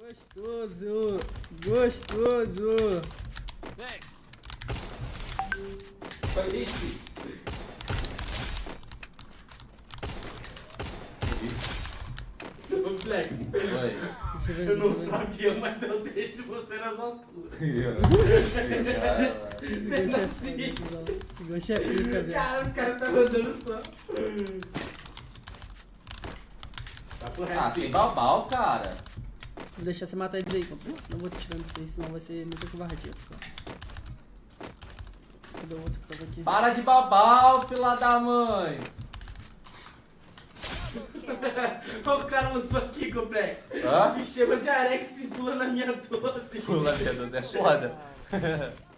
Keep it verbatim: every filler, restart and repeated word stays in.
Gostoso! Gostoso! Foi lixo! Ô Flex, eu não sabia, mas eu deixo você nas alturas. Esse gancho é pica, velho. Cara, os caras tá mandando só. Ah, sem babau, cara. Vou deixar você matar ele daí, compensa. Não vou tirando isso aí, senão vai ser muita covardia, pessoal. Cadê o outro que tava aqui? Para de babau, filha da mãe! Olha o cara lançou aqui, complexo. Me chama de Arex e pula na minha doze. Pula na minha doze é foda.